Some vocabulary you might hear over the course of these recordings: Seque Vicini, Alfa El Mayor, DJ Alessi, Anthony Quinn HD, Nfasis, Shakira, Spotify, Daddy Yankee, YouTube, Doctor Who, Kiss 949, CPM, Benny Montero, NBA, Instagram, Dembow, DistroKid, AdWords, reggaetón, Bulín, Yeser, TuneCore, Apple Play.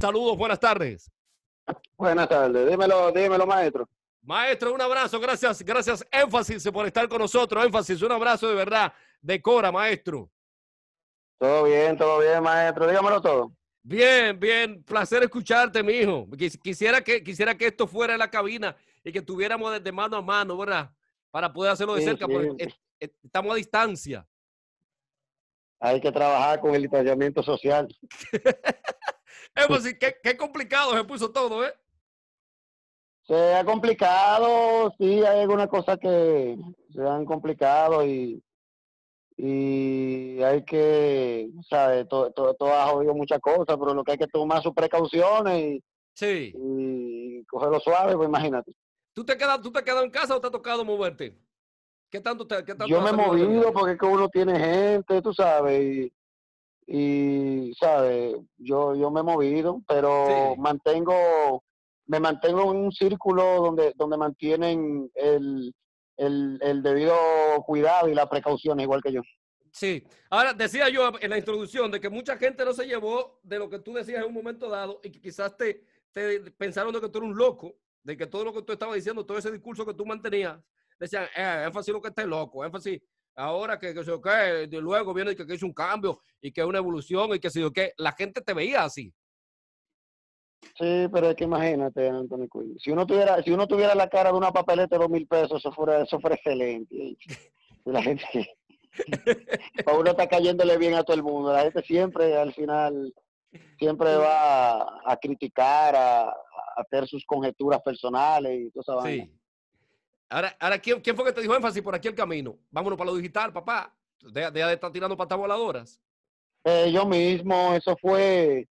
Saludos, buenas tardes. Buenas tardes, dímelo maestro. Maestro, un abrazo, gracias Énfasis por estar con nosotros. Énfasis, un abrazo de verdad, de cora, maestro. Todo bien, maestro, dígamelo todo. Bien, bien, placer escucharte, mijo. Quisiera que esto fuera en la cabina y que tuviéramos desde mano a mano, ¿verdad? Para poder hacerlo de cerca, porque estamos a distancia. Hay que trabajar con el distanciamiento social. Énfasis, qué complicado se puso todo, ¿eh? Se ha complicado, sí, hay algunas cosas que se han complicado y hay que, ¿sabes? Todo ha jodido muchas cosas, pero lo que hay que tomar sus precauciones y cogerlo suave, pues imagínate. ¿Tú te has quedado en casa o te ha tocado moverte? ¿Qué tanto yo me he movido porque es que uno tiene gente, tú sabes, y ¿sabes? Yo me he movido, pero sí. Me mantengo en un círculo donde mantienen el debido cuidado y las precauciones, igual que yo. Sí. Ahora, decía yo en la introducción de que mucha gente no se llevó de lo que tú decías en un momento dado y que quizás te pensaron de que tú eres un loco, de que todo lo que tú estabas diciendo, todo ese discurso que tú mantenías, decían, Énfasis lo que esté loco, Énfasis ahora que luego viene que hizo un cambio y que es una evolución y que si yo que la gente te veía así. Sí, pero es que imagínate, Anthony Quinn, si uno tuviera la cara de una papeleta de 2,000 pesos, eso fuera excelente. La gente, para uno está cayéndole bien a todo el mundo. La gente siempre, al final, siempre va a criticar, a hacer sus conjeturas personales y toda esa vaina. Ahora ¿quién fue que te dijo, Énfasis, por aquí el camino? Vámonos para lo digital, papá. Deja de estar tirando patas voladoras. Yo mismo, eso fue...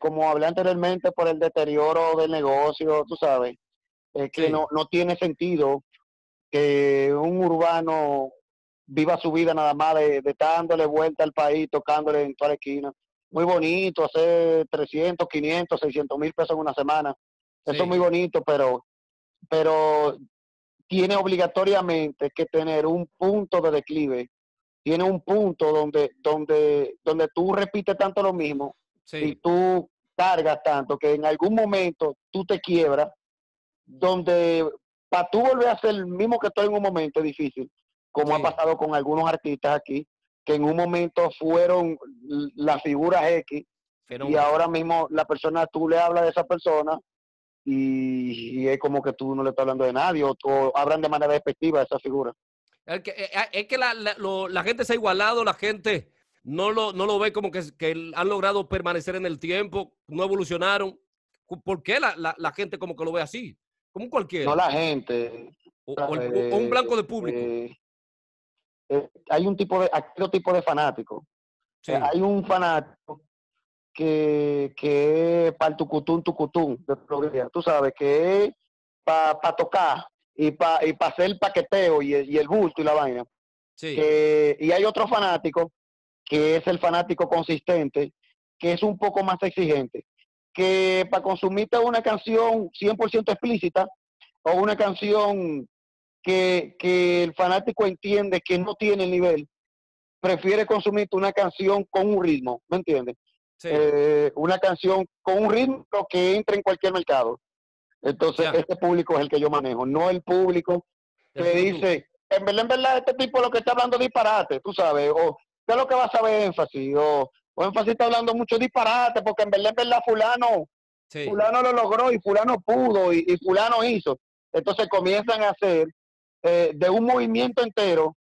Como hablé anteriormente, por el deterioro del negocio, tú sabes, es que no tiene sentido que un urbano viva su vida nada más de dándole vuelta al país, tocándole en toda la esquina. Muy bonito, hacer 300, 500, 600 mil pesos en una semana. Eso es muy bonito, pero tiene obligatoriamente que tener un punto de declive. Tiene un punto donde tú repites tanto lo mismo. Sí. Y tú cargas tanto que en algún momento tú te quiebras, donde para tú volver a ser el mismo que tú en un momento es difícil, como ha pasado con algunos artistas aquí, que en un momento fueron las figuras X, pero y ahora mismo la persona, tú le hablas de esa persona y es como que tú no le estás hablando de nadie, o hablan de manera despectiva de esa figura. Es que la gente se ha igualado, la gente... No lo ve como que han logrado permanecer en el tiempo, no evolucionaron. ¿Por qué la gente como que lo ve así? Como cualquiera. No la gente. O un blanco de público. Hay un tipo de fanático. Sí. Hay un fanático que es para el tucutún, tú sabes, que es para tocar y pa hacer el paqueteo y el bulto y la vaina. Sí. Y hay otro fanático que es el fanático consistente, que es un poco más exigente, que para consumirte una canción 100% explícita o una canción que el fanático entiende que no tiene el nivel, prefiere consumirte una canción con un ritmo, ¿me entiendes? Sí. Una canción con un ritmo que entre en cualquier mercado. Entonces, este público es el que yo manejo, no el público que dice, en verdad, este tipo lo que está hablando es disparate, tú sabes, o... ¿Qué es lo que vas a ver, Énfasis? O Énfasis está hablando mucho disparate, porque en verdad fulano lo logró y fulano pudo y fulano hizo. Entonces comienzan a hacer de un movimiento entero,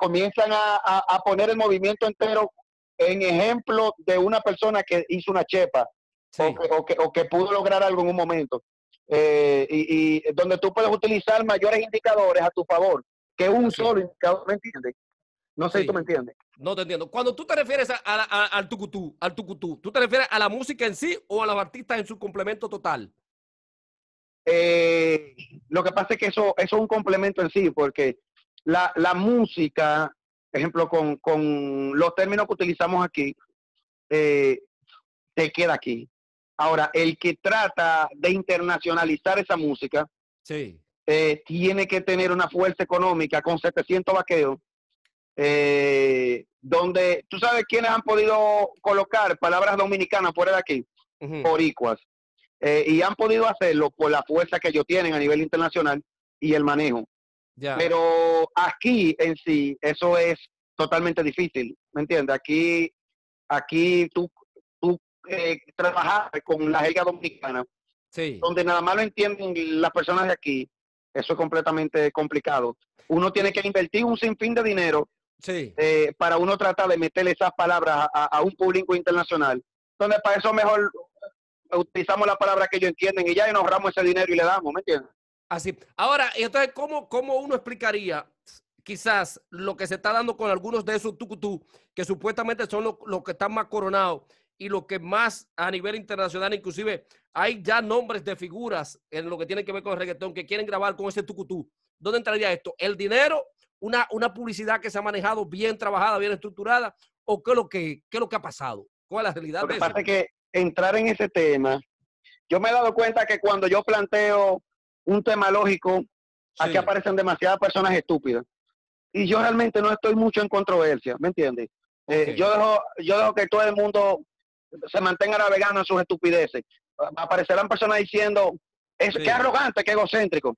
comienzan a poner el movimiento entero en ejemplo de una persona que hizo una chepa o que pudo lograr algo en un momento. Y donde tú puedes utilizar mayores indicadores a tu favor que un solo indicador, ¿me entiendes? No sé si tú me entiendes. No te entiendo. Cuando tú te refieres al tucutú, ¿tú te refieres a la música en sí o a los artistas en su complemento total? Lo que pasa es que eso es un complemento en sí, porque la música, por ejemplo, con los términos que utilizamos aquí, te queda aquí. Ahora, el que trata de internacionalizar esa música, tiene que tener una fuerza económica con 700 vaqueos, donde, ¿tú sabes quiénes han podido colocar palabras dominicanas fuera de aquí? Boricuas. Y han podido hacerlo por la fuerza que ellos tienen a nivel internacional y el manejo. Yeah. Pero aquí en sí, eso es totalmente difícil, ¿me entiendes? Aquí tú trabajar con la jerga dominicana, sí, donde nada más lo entienden las personas de aquí, eso es completamente complicado. Uno tiene que invertir un sinfín de dinero, sí, para uno tratar de meterle esas palabras a un público internacional. Entonces, para eso mejor utilizamos las palabras que ellos entienden y ya, y nos ahorramos ese dinero y le damos, ¿me entiendes? Así. Ahora, entonces, ¿cómo uno explicaría quizás lo que se está dando con algunos de esos tucutú, que supuestamente son los que están más coronados y los que más a nivel internacional, inclusive hay ya nombres de figuras en lo que tiene que ver con el reggaetón que quieren grabar con ese tucutú? ¿Dónde entraría esto? ¿El dinero? ¿Una publicidad que se ha manejado bien trabajada, bien estructurada? ¿O qué es lo que ha pasado? ¿Cuál es la realidad de eso? Lo que pasa es que entrar en ese tema, yo me he dado cuenta que cuando yo planteo un tema lógico, sí, aquí aparecen demasiadas personas estúpidas. Y yo realmente no estoy mucho en controversia, ¿me entiendes? Okay. Yo dejo que todo el mundo se mantenga navegando en sus estupideces. Aparecerán personas diciendo, es, sí, qué arrogante, qué egocéntrico.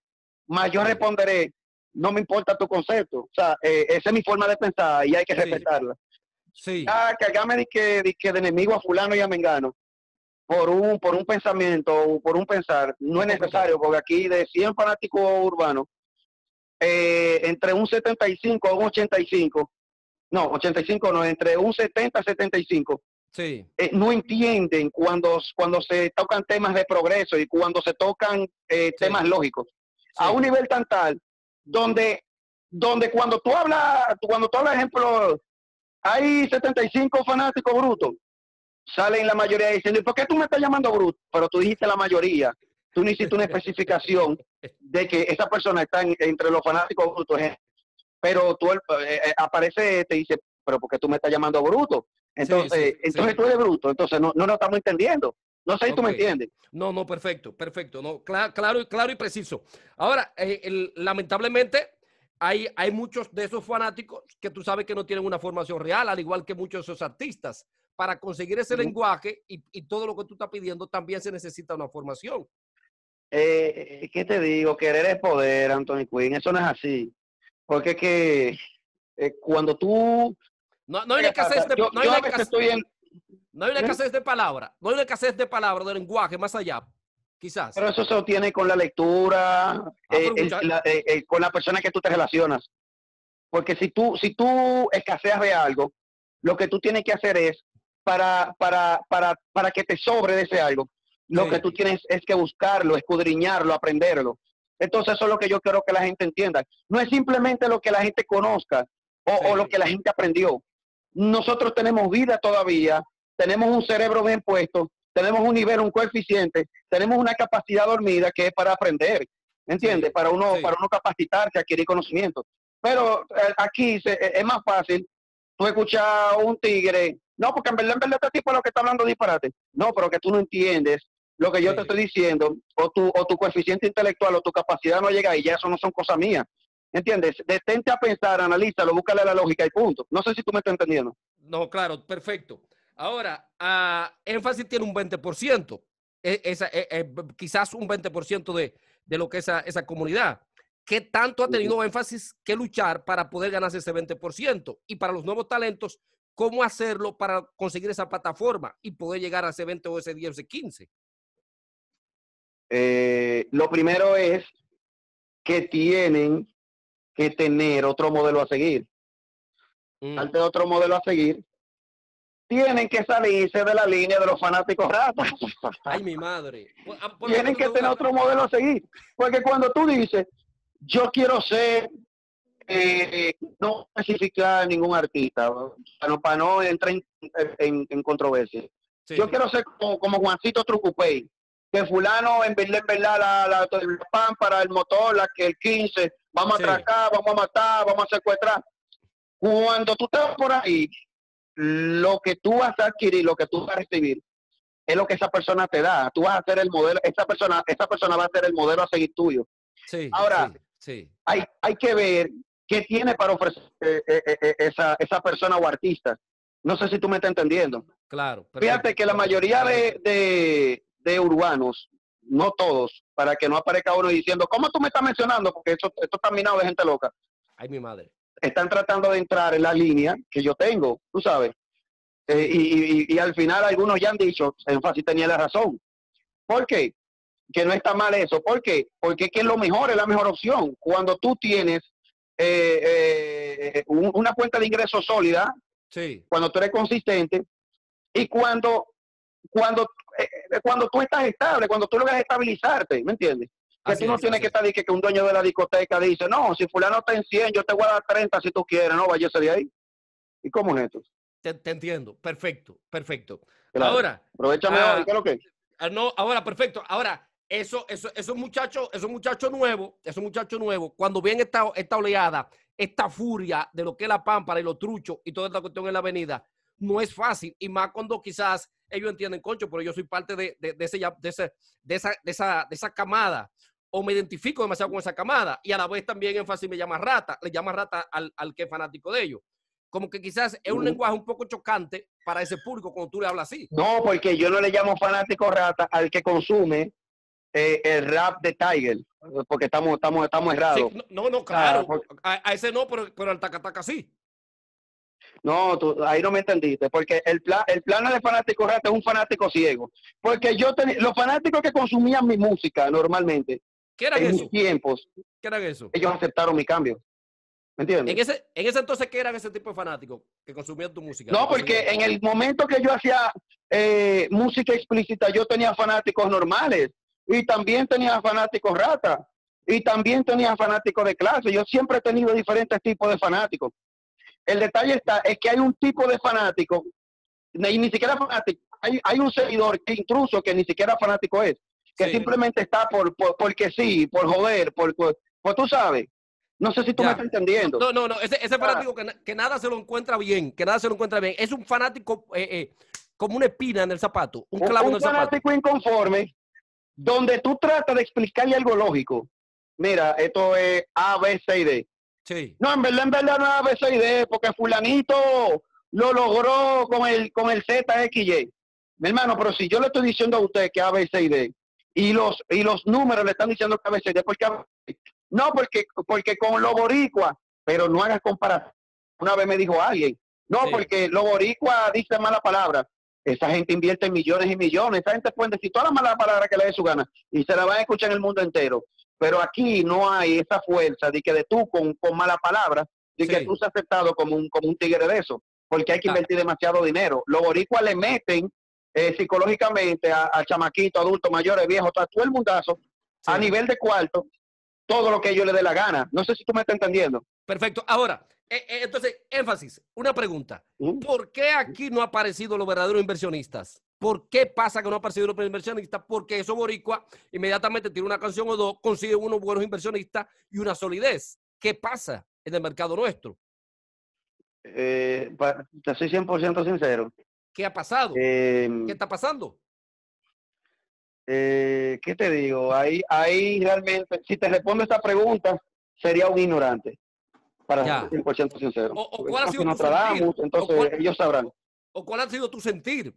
Mas yo responderé, no me importa tu concepto. O sea, esa es mi forma de pensar y hay que, sí, respetarla. Sí. Ah, cargame de que de enemigo a fulano y a mengano por un pensamiento, por un pensar, no es necesario, porque aquí de 100 fanáticos urbanos, entre un 75 a un 85, no, 85 no, entre un 70 a 75, sí, no entienden cuando se tocan temas de progreso y cuando se tocan sí, temas lógicos, sí, a un nivel tan tal, donde cuando tú hablas, ejemplo, hay 75 fanáticos brutos, salen la mayoría diciendo, ¿por qué tú me estás llamando bruto? Pero tú dijiste la mayoría. Tú no hiciste una especificación de que esa persona está entre los fanáticos brutos. Pero tú aparece, te dice, pero ¿por qué tú me estás llamando bruto? Entonces, tú eres bruto. Entonces, no nos estamos entendiendo. No sé si tú me entiendes. No, perfecto. No, claro y preciso. Ahora, lamentablemente, hay muchos de esos fanáticos que tú sabes que no tienen una formación real, al igual que muchos de esos artistas. Para conseguir ese lenguaje y todo lo que tú estás pidiendo, también se necesita una formación. ¿Qué te digo? Querer es poder, Anthony Quinn. Eso no es así. Porque es que cuando tú... No hay una escasez de palabras. No hay una escasez de palabras, de lenguaje, más allá, quizás. Pero eso se obtiene con la lectura, con la persona que tú te relacionas. Porque si tú escaseas de algo, lo que tú tienes que hacer es, para que te sobre de ese algo, lo, sí, que tú tienes es que buscarlo, escudriñarlo, aprenderlo. Entonces eso es lo que yo quiero que la gente entienda. No es simplemente lo que la gente conozca o lo que la gente aprendió. Nosotros tenemos vida todavía, tenemos un cerebro bien puesto, tenemos un nivel, un coeficiente, tenemos una capacidad dormida que es para aprender, ¿entiendes? Sí. Para uno capacitarse, adquirir conocimiento. Pero aquí es más fácil. Tú escuchas un tigre, no, porque en verdad este tipo es lo que está hablando disparate. No, pero que tú no entiendes lo que yo, sí, te estoy diciendo, o tu coeficiente intelectual o tu capacidad no llega, y ya eso no son cosas mías. ¿Entiendes? Detente a pensar, analízalo, búscale la lógica y punto. No sé si tú me estás entendiendo. No, claro, perfecto. Ahora, énfasis tiene un 20%, quizás un 20% de lo que es esa comunidad. ¿Qué tanto ha tenido énfasis que luchar para poder ganarse ese 20%? Y para los nuevos talentos, ¿cómo hacerlo para conseguir esa plataforma y poder llegar a ese 20 o ese 10 o ese 15? Lo primero es que tienen que tener otro modelo a seguir. Antes de otro modelo a seguir, tienen que salirse de la línea de los fanáticos ratas. ¡Ay, mi madre! Tienen que tener otro modelo a seguir. Porque cuando tú dices... Yo quiero ser, no especificar ningún artista, para no entrar en controversia. Sí. Yo quiero ser como Juancito Trucupey, que fulano en verdad la pámpara, el motor, el 15, vamos, sí, a atracar, vamos a matar, vamos a secuestrar. Cuando tú estás por ahí, lo que tú vas a adquirir, lo que tú vas a recibir, es lo que esa persona te da. Tú vas a ser el modelo, esa persona va a ser el modelo a seguir tuyo. Sí, ahora, sí. Hay que ver ¿Qué tiene para ofrecer esa persona o artista? No sé si tú me estás entendiendo. Claro. Perfecto. Fíjate que la mayoría de urbanos, no todos, para que no aparezca uno diciendo, ¿cómo tú me estás mencionando? Porque esto está minado de gente loca. Ay, mi madre. Están tratando de entrar en la línea que yo tengo, tú sabes. Y al final algunos ya han dicho, en fácil tenía la razón. ¿Por qué? Que no está mal eso. ¿Por qué? Porque es que lo mejor es la mejor opción. Cuando tú tienes una fuente de ingreso sólida, sí, cuando tú eres consistente y cuando tú estás estable, cuando tú logras estabilizarte, ¿me entiendes? Que así tú no tienes que estar que un dueño de la discoteca dice, no, si fulano está en 100, yo te voy a dar 30 si tú quieres, no, váyase de ahí. ¿Y cómo es esto? Te entiendo. Perfecto, perfecto. Claro. Ahora. Aprovechame ahora, ¿qué es lo que? No, ahora, perfecto. Ahora, esos muchachos nuevos, cuando ven esta oleada, esta furia de lo que es la pámpara y los truchos y toda esta cuestión en la avenida, no es fácil. Y más cuando quizás ellos entienden, concho, pero yo soy parte de esa camada. O me identifico demasiado con esa camada. Y a la vez también énfasis me llama rata. Le llama rata al que es fanático de ellos. Como que quizás es un lenguaje un poco chocante para ese público cuando tú le hablas así. No, porque yo no le llamo fanático rata al que consume el rap de Tiger. Porque estamos errados. Sí, no, claro. Porque... A ese no, pero al taca-taca sí. No, ahí no me entendiste. Porque el plano de fanático rata es un fanático ciego. Porque los fanáticos que consumían mi música normalmente. ¿Qué eran esos? En mis tiempos. ¿Qué eran esos? Ellos aceptaron mi cambio. ¿Me entiendes? En ese entonces, ¿qué eran ese tipo de fanáticos que consumían tu música? No, porque en el momento que yo hacía música explícita, yo tenía fanáticos normales y también tenía fanáticos rata y también tenía fanáticos de clase. Yo siempre he tenido diferentes tipos de fanáticos. El detalle es que hay un tipo de fanático, ni siquiera fanático, hay un seguidor intruso que ni siquiera fanático es, que sí, simplemente está porque sí, por joder, por tú sabes. No sé si tú ya me estás entendiendo. No, ese fanático que nada se lo encuentra bien, es un fanático como una espina en el zapato, un clavo en el zapato. Un fanático inconforme, donde tú tratas de explicarle algo lógico. Mira, esto es A, B, C y D. Sí. No, en verdad no es A, B, C y D, porque fulanito lo logró con el Z, X, Y. Mi hermano, pero si yo le estoy diciendo a usted que A, B, C y D, y los números le están diciendo que A, B, C y D, porque A, B, no, porque con los boricuas, pero no hagas comparación. Una vez me dijo alguien, no, sí, porque los boricuas dicen mala palabra. Esa gente invierte millones y millones. Esa gente puede decir todas las malas palabras que le dé su gana y se la van a escuchar en el mundo entero. Pero aquí no hay esa fuerza de que de tú con mala palabra, de sí, que tú seas aceptado como un tigre de eso, porque hay que invertir demasiado dinero. Los boricuas le meten psicológicamente a chamaquitos, adultos, mayores, viejos, todo el mundazo, sí, a nivel de cuarto, todo lo que yo le dé la gana. No sé si tú me estás entendiendo. Perfecto. Ahora, entonces, énfasis, una pregunta. ¿Por qué aquí no han aparecido los verdaderos inversionistas? ¿Por qué pasa que no han aparecido los inversionistas? Porque esos boricuas inmediatamente tiran una canción o dos, consiguen unos buenos inversionistas y una solidez. ¿Qué pasa en el mercado nuestro? Te soy 100% sincero. ¿Qué ha pasado? ¿Qué está pasando? ¿Qué te digo? Ahí realmente, si te respondo esta pregunta, sería un ignorante, para ser 100% sincero. O cuál ha sido tu sentir. Entonces, ellos sabrán. ¿O cuál ha sido tu sentir?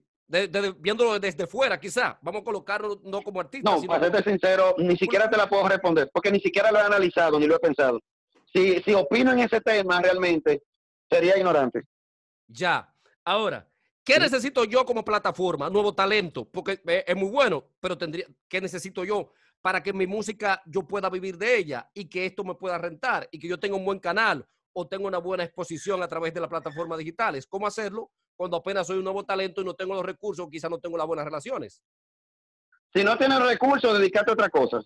Viéndolo desde fuera, quizá. Vamos a colocarlo no como artista. No, sino para serte sincero, ni siquiera te la puedo responder, porque ni siquiera lo he analizado, ni lo he pensado. Si opino en ese tema, realmente, sería ignorante. Ya. Ahora, ¿qué necesito yo como plataforma? Nuevo talento, porque es muy bueno, pero ¿qué necesito yo para que mi música yo pueda vivir de ella y que esto me pueda rentar y que yo tenga un buen canal o tenga una buena exposición a través de las plataformas digitales? ¿Cómo hacerlo cuando apenas soy un nuevo talento y no tengo los recursos o quizás no tengo las buenas relaciones? Si no tienes recursos, dedícate a otra cosa.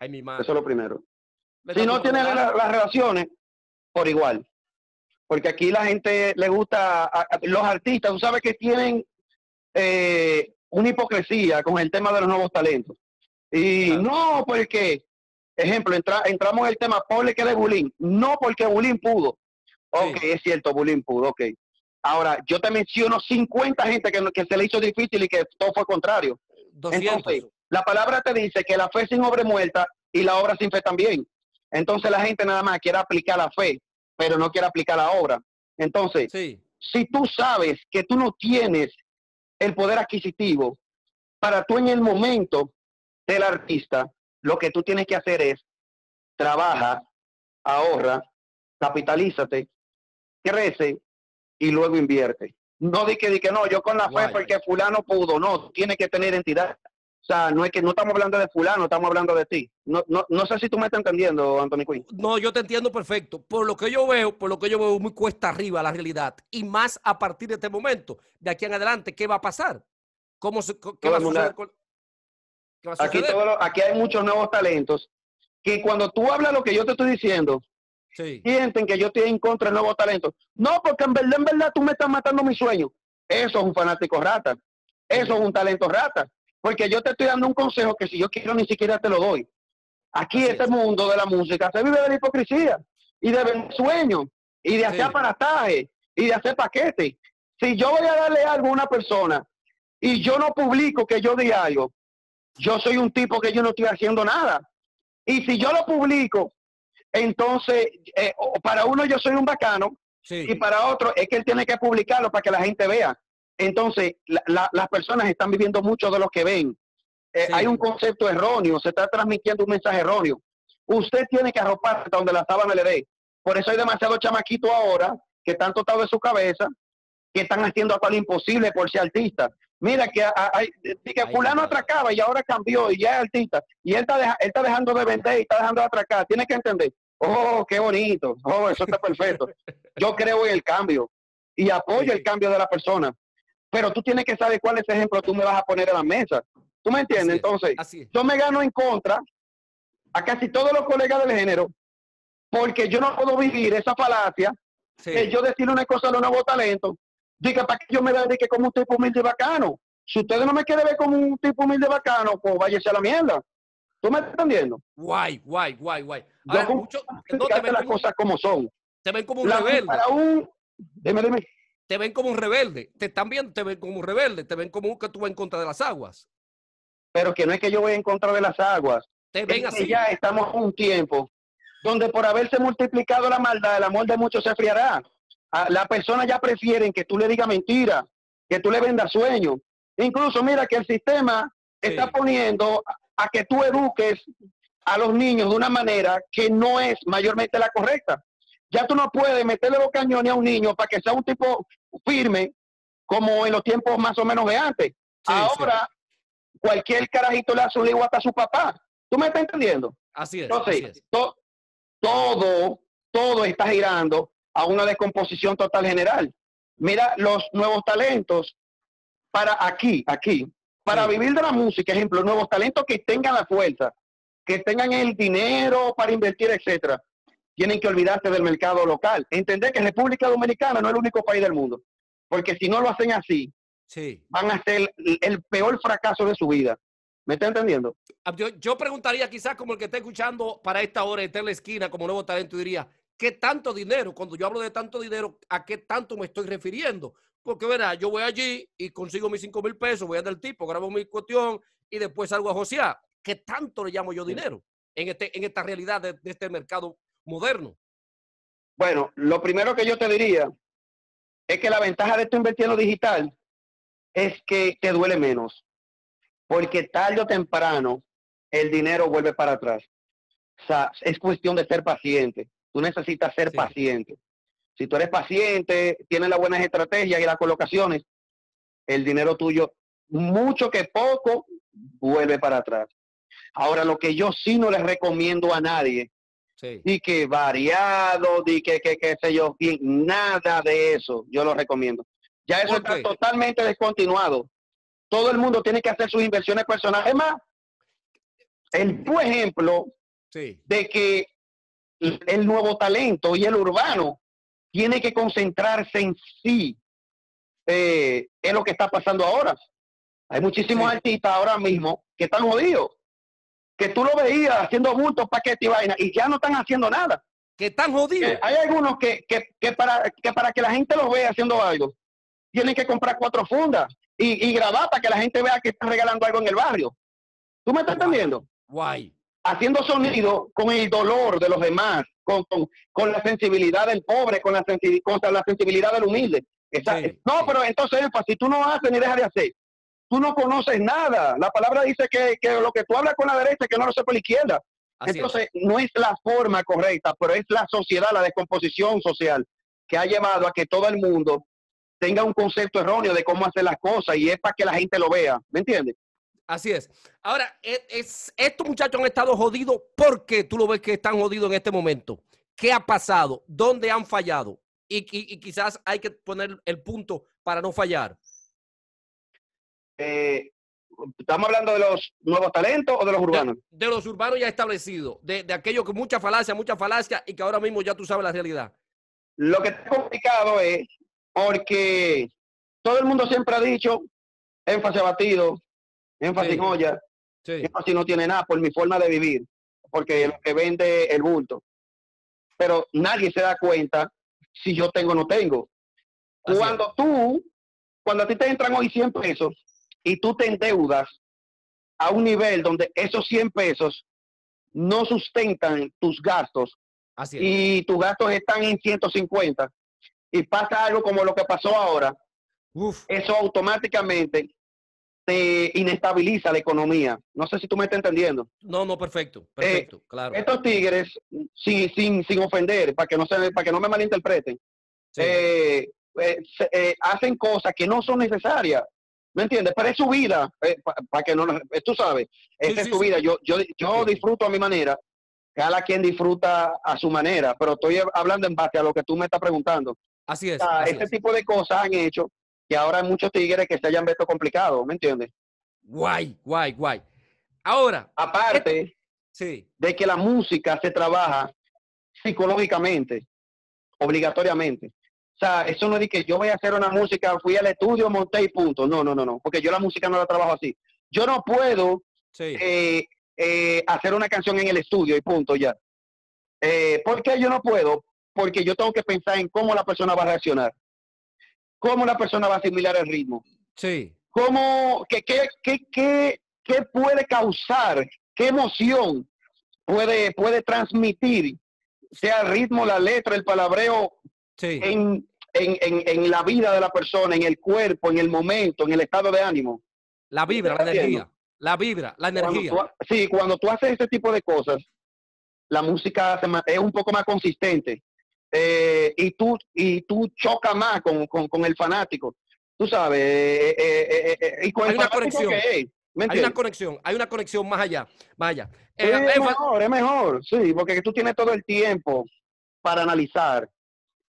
Ay, mi madre. Eso es lo primero. Si no tienes las relaciones, por igual. Porque aquí la gente le gusta, los artistas, tú sabes que tienen una hipocresía con el tema de los nuevos talentos. Y no porque, ejemplo, entramos en el tema, ponle que de Bulín. No porque Bulín pudo. Ok, sí, es cierto, Bulín pudo, ok. Ahora, yo te menciono 50 gente que se le hizo difícil y que todo fue contrario. 200. Entonces, la palabra te dice que la fe sin obra es muerta y la obra sin fe también. Entonces la gente nada más quiere aplicar la fe pero no quiere aplicar la obra. Entonces, si tú sabes que tú no tienes el poder adquisitivo para tú en el momento del artista, lo que tú tienes que hacer es trabaja, ahorra, capitalízate, crece y luego invierte. No de que no, yo con la fe porque fulano pudo, no, tiene que tener identidad. O sea, no es que no estamos hablando de fulano, estamos hablando de ti. No sé si tú me estás entendiendo, Anthony Quinn. No, yo te entiendo perfecto. Por lo que yo veo, muy cuesta arriba la realidad. Y más a partir de este momento, de aquí en adelante, ¿qué va a pasar? Aquí hay muchos nuevos talentos que cuando tú hablas lo que yo te estoy diciendo, sienten que yo estoy en contra de nuevos talentos. No, porque en verdad tú me estás matando mi sueño. Eso es un fanático rata. Eso es un talento rata. Porque yo te estoy dando un consejo que si yo quiero ni siquiera te lo doy. Aquí este mundo de la música se vive de la hipocresía y de ensueño y de hacer aparataje y de hacer paquetes. Si yo voy a darle algo a una persona y yo no publico que yo di algo, yo soy un tipo que yo no estoy haciendo nada. Y si yo lo publico, entonces para uno yo soy un bacano y para otro es que él tiene que publicarlo para que la gente vea. Entonces, las personas están viviendo mucho de lo que ven. Hay un concepto erróneo, se está transmitiendo un mensaje erróneo. Usted tiene que arroparse hasta donde la sábana le dé. Por eso hay demasiados chamaquitos ahora que están totados de su cabeza, que están haciendo hasta lo imposible por ser artistas. Mira que fulano atracaba y ahora cambió y ya es artista. Y él está dejando de vender y está dejando de atracar. Tienes que entender. Oh, qué bonito. Oh, eso está perfecto. Yo creo en el cambio y apoyo el cambio de la persona. Pero tú tienes que saber cuál es el ejemplo tú me vas a poner a la mesa. ¿Tú me entiendes? Entonces, yo me gano en contra a casi todos los colegas del género porque yo no puedo vivir esa falacia que yo decirle una cosa a los nuevos talentos. Diga, para que yo me dedique como un tipo humilde y bacano. Si ustedes no me quieren ver como un tipo humilde y bacano, pues váyase a la mierda. ¿Tú me estás entendiendo? Guay. Ahora, yo las cosas como son. Te ven como un rebelde. Dime. Te ven como un rebelde, te ven como un que tú vas en contra de las aguas. Pero que no es que yo voy en contra de las aguas. Te ven así. Ya estamos en un tiempo donde por haberse multiplicado la maldad, el amor de muchos se enfriará. Las personas ya prefieren que tú le digas mentira, que tú le vendas sueños. Incluso mira que el sistema está poniendo a que tú eduques a los niños de una manera que no es mayormente la correcta. Ya tú no puedes meterle los cañones a un niño para que sea un tipo firme, como en los tiempos más o menos de antes. Ahora, cualquier carajito le hace un lío hasta a su papá. ¿Tú me estás entendiendo? Así es. Entonces, así es. Todo está girando a una descomposición total general. Mira, los nuevos talentos para aquí, para vivir de la música, ejemplo, nuevos talentos que tengan la fuerza, que tengan el dinero para invertir, etcétera. Tienen que olvidarse del mercado local. Entender que República Dominicana no es el único país del mundo. Porque si no lo hacen así, van a hacer el peor fracaso de su vida. ¿Me está entendiendo? Yo preguntaría quizás como el que está escuchando para esta hora, está en la esquina, como nuevo talento, diría, ¿qué tanto dinero? Cuando yo hablo de tanto dinero, ¿a qué tanto me estoy refiriendo? Porque, verás, yo voy allí y consigo mis 5,000 pesos, voy a dar el tipo, grabo mi cuestión y después salgo a josear. ¿Qué tanto le llamo yo dinero en esta realidad de este mercado moderno? Bueno, lo primero que yo te diría es que la ventaja de esto invertiendo digital es que te duele menos, porque tarde o temprano el dinero vuelve para atrás. O sea, es cuestión de ser paciente. Tú necesitas ser paciente. Si tú eres paciente, tienes las buenas estrategias y las colocaciones, el dinero tuyo, mucho que poco, vuelve para atrás. Ahora, lo que yo sí no les recomiendo a nadie, y que variado, y que qué sé yo, y nada de eso, yo lo recomiendo. Ya eso está totalmente descontinuado. Todo el mundo tiene que hacer sus inversiones personales. Es más, el tu ejemplo de que el nuevo talento y el urbano tiene que concentrarse en sí, es lo que está pasando ahora. Hay muchísimos artistas ahora mismo que están jodidos, que tú lo veías haciendo bultos, paquetes y vainas, y ya no están haciendo nada. Que están jodidos. Hay algunos que para que la gente los vea haciendo algo, tienen que comprar 4 fundas y grabar para que la gente vea que están regalando algo en el barrio. ¿Tú me estás entendiendo? Guay. haciendo sonido con el dolor de los demás, con la sensibilidad del pobre, contra la sensibilidad del humilde. Sí. No, pero entonces, si tú no haces ni dejas de hacer, tú no conoces nada. La palabra dice que lo que tú hablas con la derecha, que no lo sé por la izquierda. Entonces, no es la forma correcta, pero es la sociedad, la descomposición social que ha llevado a que todo el mundo tenga un concepto erróneo de cómo hacer las cosas, y es para que la gente lo vea. ¿Me entiendes? Así es. Ahora, estos muchachos han estado jodidos. ¿Por qué tú lo ves que están jodidos en este momento? ¿Qué ha pasado? ¿Dónde han fallado? Y quizás hay que poner el punto para no fallar. ¿Estamos hablando de los nuevos talentos o de los urbanos? De los urbanos ya establecidos, de aquellos que mucha falacia y que ahora mismo ya tú sabes la realidad. Lo que está complicado es porque todo el mundo siempre ha dicho énfasis abatido, énfasis en olla, énfasis no tiene nada por mi forma de vivir, porque lo que vende el bulto. Pero nadie se da cuenta si yo tengo o no tengo. Cuando a ti te entran hoy 100 pesos y tú te endeudas a un nivel donde esos 100 pesos no sustentan tus gastos, y tus gastos están en 150 y pasa algo como lo que pasó ahora, eso automáticamente te inestabiliza la economía. No sé si tú me estás entendiendo. No, perfecto, claro. Estos tigres, sin ofender, para que no me malinterpreten, hacen cosas que no son necesarias. ¿Me entiendes? Pero es su vida, para que no, tú sabes, es su vida. Yo disfruto a mi manera, cada quien disfruta a su manera, pero estoy hablando en base a lo que tú me estás preguntando. Así es. Este tipo de cosas han hecho que ahora hay muchos tigres que se hayan visto complicados, ¿me entiendes? Guay. Ahora, aparte de que la música se trabaja psicológicamente, obligatoriamente. O sea, eso no es de que yo voy a hacer una música, fui al estudio, monté y punto. No. Porque yo la música no la trabajo así. Yo no puedo hacer una canción en el estudio y punto ya. ¿Por qué yo no puedo? Porque yo tengo que pensar en cómo la persona va a reaccionar. Cómo la persona va a asimilar el ritmo. ¿Qué puede causar? ¿Qué emoción puede transmitir? Sea el ritmo, la letra, el palabreo. En la vida de la persona, en el cuerpo, en el momento, en el estado de ánimo. La vibra, la energía. Cuando tú haces ese tipo de cosas, la música es un poco más consistente, y tú chocas más con el fanático. Tú sabes, y con hay el una conexión. Hay una conexión más allá. Vaya. Es mejor, sí, porque tú tienes todo el tiempo para analizar,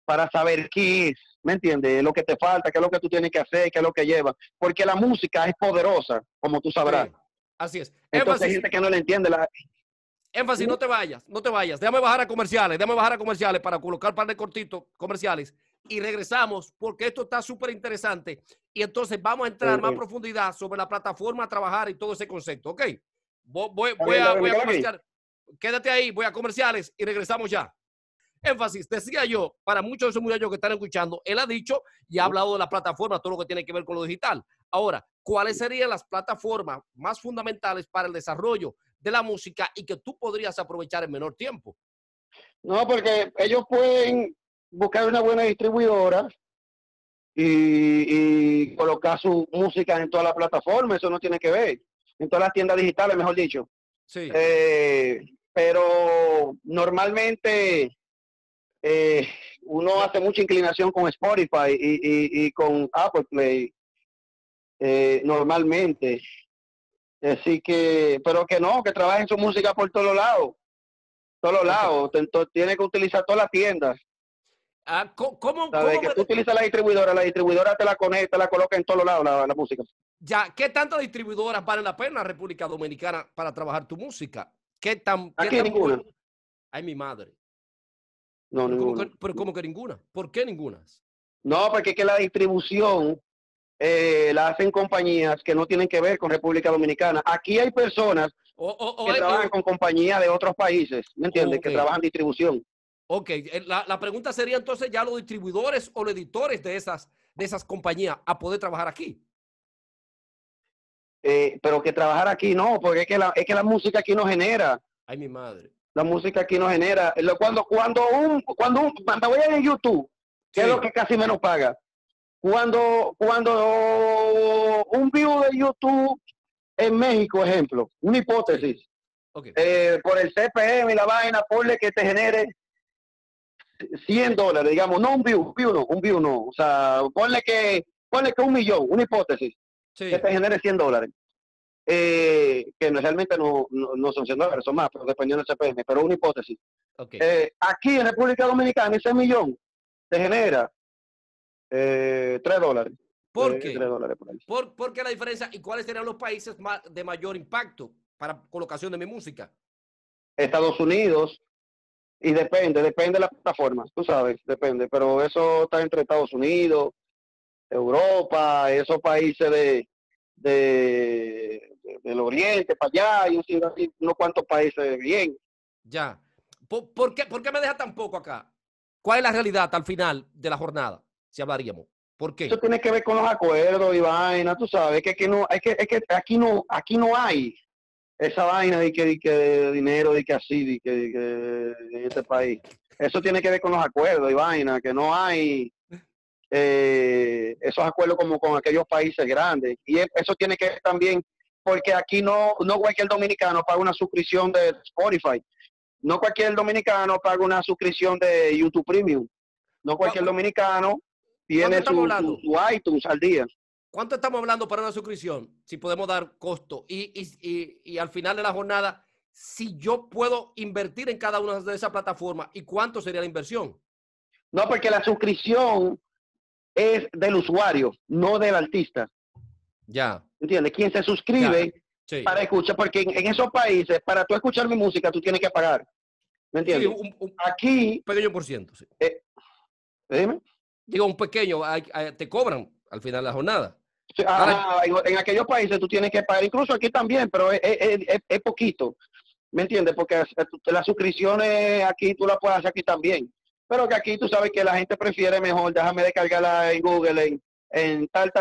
para saber qué es, ¿me entiendes? Lo que te falta, qué es lo que tú tienes que hacer, qué es lo que lleva. Porque la música es poderosa, como tú sabrás. Así es. Entonces hay gente que no le entiende. Énfasis, no te vayas, no te vayas. Déjame bajar a comerciales para colocar un par de cortitos comerciales. Y regresamos porque esto está súper interesante. Y entonces vamos a entrar más profundidad sobre la plataforma a trabajar y todo ese concepto, ¿ok? Voy a comerciales. Quédate ahí, voy a comerciales y regresamos ya. Énfasis, decía yo, para muchos de esos muchachos que están escuchando, él ha dicho y ha hablado de las plataformas, todo lo que tiene que ver con lo digital. Ahora, ¿cuáles serían las plataformas más fundamentales para el desarrollo de la música y que tú podrías aprovechar en menor tiempo? No, porque ellos pueden buscar una buena distribuidora y colocar su música en todas las plataformas, eso no tiene que ver, en todas las tiendas digitales, mejor dicho. Pero normalmente uno hace mucha inclinación con Spotify y con Apple Play normalmente, así que, pero que no, que trabajen su música por todos lados, tiene que utilizar todas las tiendas. ¿Cómo tú utilizas la distribuidora te la conecta, la coloca en todos lados la música. Ya, ¿qué tantas distribuidoras valen la pena República Dominicana para trabajar tu música? Aquí ninguna. Ay, mi madre. No, ¿Pero cómo que ninguna? ¿Por qué ninguna? No, porque es que la distribución la hacen compañías que no tienen que ver con República Dominicana. Aquí hay personas que trabajan con compañías de otros países, ¿me entiendes? Que trabajan distribución. Ok, la pregunta sería entonces ya los distribuidores o los editores de esas compañías a poder trabajar aquí. Pero que trabajar aquí no, porque es que la música aquí no genera. Ay, mi madre. La música aquí no genera. Cuando voy a ir en YouTube, que sí, es lo que casi menos paga. Cuando un view de YouTube en México, ejemplo, una hipótesis, okay. Por el CPM y la vaina, ponle que te genere $100, digamos, no un view no, o sea, ponle que 1 millón, una hipótesis, sí, que te genere $100, que realmente no son $100, son más, pero dependiendo del CPM, pero una hipótesis. Okay. Aquí en República Dominicana ese millón te genera $3. ¿Por qué? $3 por ahí. Porque la diferencia, ¿y cuáles serían los países de mayor impacto para colocación de mi música? Estados Unidos, y depende de la plataforma, tú sabes, depende, pero eso está entre Estados Unidos, Europa, esos países del Oriente, para allá, y unos cuantos países bien. Ya. ¿Por qué me deja tan poco acá? ¿Cuál es la realidad al final de la jornada? Si hablaríamos. ¿Por qué? Eso tiene que ver con los acuerdos y vaina, tú sabes, que no, es que aquí no hay esa vaina de que de dinero, de que así, de que en este país. Eso tiene que ver con los acuerdos y vaina, que no hay esos acuerdos como con aquellos países grandes. Y eso tiene que ver también, porque aquí no cualquier dominicano paga una suscripción de Spotify. No cualquier dominicano paga una suscripción de YouTube Premium. No cualquier dominicano tiene su iTunes al día. ¿Cuánto estamos hablando para una suscripción? Si podemos dar costo. Y al final de la jornada, si yo puedo invertir en cada una de esas plataformas, ¿y cuánto sería la inversión? No, porque la suscripción es del usuario, no del artista. Ya. ¿Entiendes? Quien se suscribe, sí, para escuchar, porque en esos países, para tú escuchar mi música, tú tienes que pagar. ¿Me entiendes? Sí, aquí... pequeño por ciento, sí. Dime. Digo, un pequeño, te cobran al final de la jornada. Ah, en aquellos países tú tienes que pagar, incluso aquí también, pero es poquito, ¿me entiendes? Porque las suscripciones aquí tú las puedes hacer aquí también, pero que aquí tú sabes que la gente prefiere mejor, déjame descargarla en Google, en tal,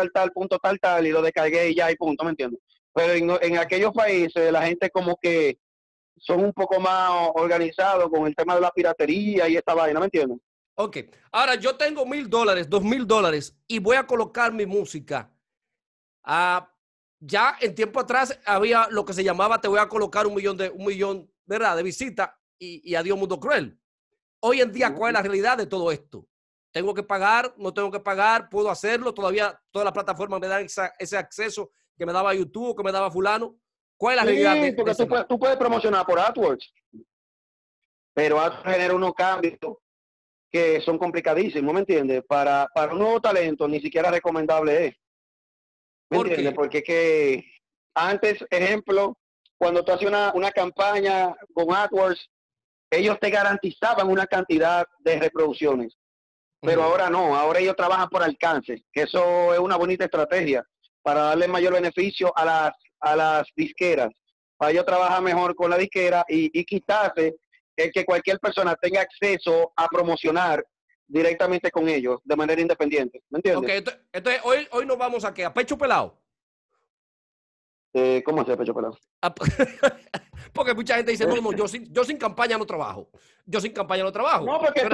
y lo descargué y ya, y punto, ¿me entiendes? Pero en aquellos países la gente como que son un poco más organizados con el tema de la piratería y esta vaina, ¿me entiendes? Ok, ahora yo tengo $1000, $2000 y voy a colocar mi música. Ya en tiempo atrás había lo que se llamaba te voy a colocar un millón, ¿verdad? De visitas y adiós mundo cruel. Hoy en día, ¿cuál es la realidad de todo esto? ¿Tengo que pagar? ¿No tengo que pagar? ¿Puedo hacerlo? Todavía todas las plataformas me dan ese acceso que me daba YouTube o que me daba fulano. ¿Cuál es la realidad de esto? Sí, porque tú puedes promocionar por AdWords, pero AdWords genera unos cambios que son complicadísimos, ¿me entiendes? Para un nuevo talento ni siquiera recomendable es. ¿Me entiendes? Porque que antes, ejemplo, cuando tú hacías una campaña con AdWords, ellos te garantizaban una cantidad de reproducciones. Pero ahora no, ahora ellos trabajan por alcance, que eso es una bonita estrategia para darle mayor beneficio a las disqueras. Para ellos trabajar mejor con la disquera y quitarse el que cualquier persona tenga acceso a promocionar directamente con ellos, de manera independiente. ¿Me entiendes? Ok, entonces hoy nos vamos a qué, a pecho pelado. ¿Cómo hacer pecho pelado? Porque mucha gente dice, no, yo sin campaña no trabajo. Yo sin campaña no trabajo. No, porque